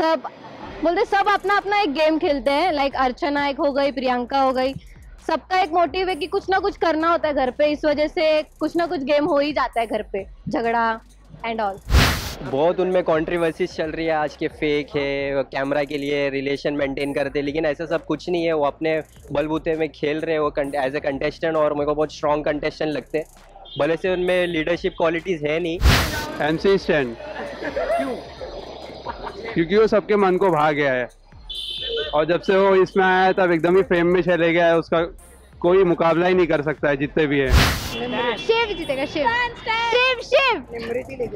सब अपना अपना एक गेम खेलते हैं, लाइक अर्चना नायक हो गई, प्रियंका हो गई, सबका एक मोटिव है कि कुछ ना कुछ करना होता है घर पे, इस वजह से कुछ ना कुछ गेम हो ही जाता है घर पे, झगड़ा एंड ऑल। बहुत उनमें कंट्रोवर्सीज चल रही है आज के, फेक है, कैमरा के लिए रिलेशन मेंटेन करते हैं, लेकिन ऐसा सब कुछ नहीं है। वो अपने बलबूते में खेल रहे हैं, वो एज ए कंटेस्टेंट, और मेरे को बहुत स्ट्रॉन्ग कंटेस्टेंट लगते हैं, भले से उनमें लीडरशिप क्वालिटीज है नहीं। एमसी स्टैंड क्योंकि वो सबके मन को भा गया है, और जब से वो इसमें आया है तब एकदम ही फेम में चले गया है, उसका कोई मुकाबला ही नहीं कर सकता है जितने भी है। शिव जीतेगा, शिव शिव शिव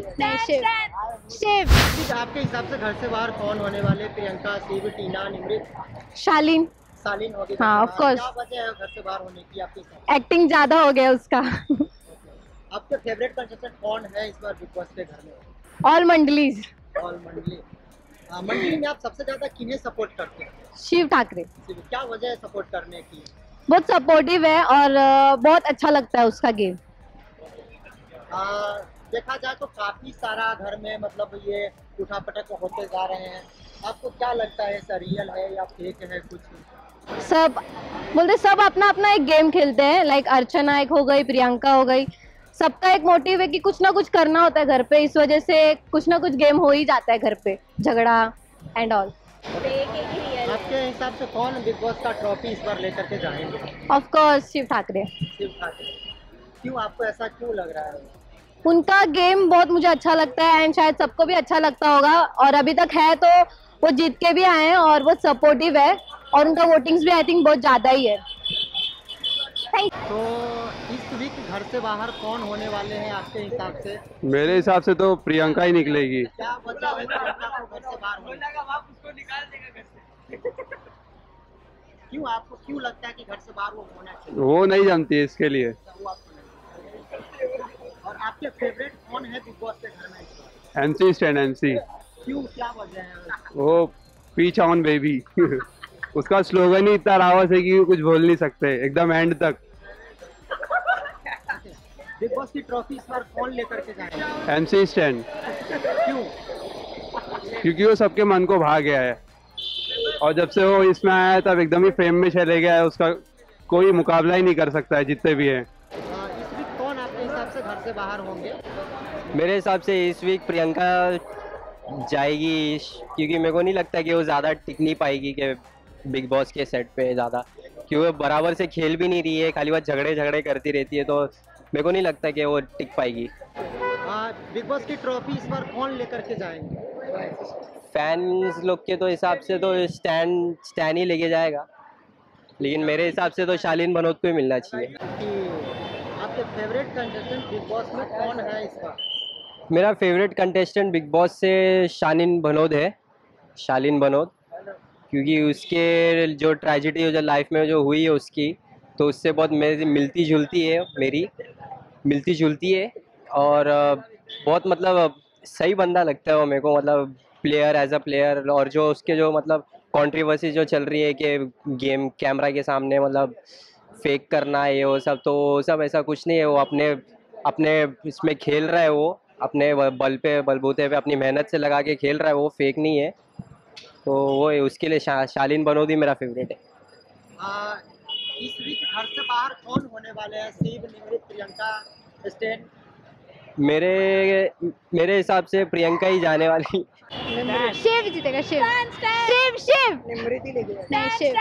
शिव। आपके हिसाब से घर से बाहर कौन होने वाले, प्रियंका, शिव, टीना, निमृत, शालीन? शालीन हो गई। हाँ ऑफ कोर्स। घर से बाहर होने की आपके हिसाब? एक्टिंग ज्यादा हो गया उसका। आपके फेवरेट कंटेस्टेंट कौन है इस बार बिग बॉस के घर में? ऑल मंडलीज। ऑल मंडली। मंडली में आप सबसे ज्यादा किन्हें सपोर्ट करते हैं? शिव ठाकरे। क्या वजह है सपोर्ट करने की? बहुत सपोर्टिव है और बहुत अच्छा लगता है उसका गेम। देखा जाए तो काफी सारा घर में मतलब ये उठापटक होते जा रहे हैं, आपको क्या लगता है सर, रियल है या फेक है कुछ? सब अपना अपना एक गेम खेलते हैं, लाइक अर्चना नायक हो गई, प्रियंका हो गई, सबका एक मोटिव है कि कुछ ना कुछ करना होता है घर पे, इस वजह से कुछ ना कुछ गेम हो ही जाता है घर पे, झगड़ा एंड ऑल। आपके हिसाब से कौन बिग बॉस का ट्रॉफी इस बार लेकर के जाएंगे? Of course Shiv Thackeray. शिव ठाकरे। क्यों, आपको ऐसा क्यों लग रहा है? उनका गेम बहुत मुझे अच्छा लगता है एंड शायद सबको भी अच्छा लगता होगा, और अभी तक है तो वो जीत के भी आए हैं और वो सपोर्टिव है, और उनका वोटिंग्स भी आई थिंक बहुत ज्यादा ही है। तो इस वीक घर से बाहर कौन होने वाले हैं आपके हिसाब से? मेरे हिसाब से तो प्रियंका ही निकलेगी। क्या बता घर से बाहर उसको निकाल देगा घर से? क्यों, आपको क्यों लगता है कि घर से बाहर वो होना चाहिए? वो नहीं जानती है इसके लिए। और आपके फेवरेट कौन है बिग बॉस के घर में? MC Stan. एमसी क्यों, क्या वजह है? वो पी चाउन बेबी, उसका स्लोगन ही इतना रावस है कि कुछ बोल नहीं सकते एकदम एंड तक। बिग बॉस की ट्रॉफी इस बार कौन लेकर के जाएगा? MC Stan. क्यों? क्योंकि वो सबके मन को भा गया है, और जब से वो इसमें आया है तब एकदम ही फेम में चले गया है, उसका कोई मुकाबला ही नहीं कर सकता है जितने भी है। इस वीक कौन आपके हिसाब से घर से बाहर होंगे? मेरे हिसाब से इस वीक प्रियंका जाएगी, क्योंकि मेरे को नहीं लगता कि वो ज्यादा टिक नहीं पाएगी के बिग बॉस के सेट पे ज़्यादा, क्योंकि वो बराबर से खेल भी नहीं रही है, खाली बात झगड़े करती रहती है, तो मेरे को नहीं लगता कि वो टिक पाएगी। बिग बॉस की ट्रॉफी इस बार कौन लेकर के जाएंगे? फैंस लोग के तो हिसाब से तो स्टैंड ही लेके जाएगा, लेकिन मेरे हिसाब से तो शालीन भनोत को ही मिलना चाहिए। आपके फेवरेट कंटेस्टेंट बिग बॉस में कौन है इस बार? मेरा फेवरेट कंटेस्टेंट बिग बॉस से शालीन भनोत है, शालीन भनोत, क्योंकि उसके जो ट्रेजिडी जो लाइफ में जो हुई है उसकी, तो उससे बहुत मेरी मिलती जुलती है और बहुत मतलब सही बंदा लगता है वो मेरे को, मतलब प्लेयर एज अ प्लेयर, और जो उसके जो मतलब कंट्रोवर्सी जो चल रही है कि गेम कैमरा के सामने मतलब फेक करना है वो सब, तो सब ऐसा कुछ नहीं है। वो अपने इसमें खेल रहा है, वो अपने बलबूते पे अपनी मेहनत से लगा के खेल रहा है, वो फेक नहीं है, तो वो उसके लिए शालीन बनोदी मेरा फेवरेट है। इस वीक घर से बाहर कौन होने वाले हैं, शिव, निमृत, प्रियंका, स्टैन? मेरे हिसाब से प्रियंका ही जाने वाली। शिव जीतेगा, शिव शिव शिव। निमृत ही लेगा। शिव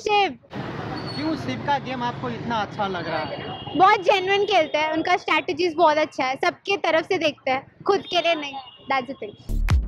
शिव। क्यों शिव का गेम आपको इतना अच्छा लग रहा है? बहुत जेन्युइन खेलते हैं, उनका स्ट्रेटजीज बहुत अच्छा है, सबके तरफ से देखते हैं, खुद के लिए नहीं।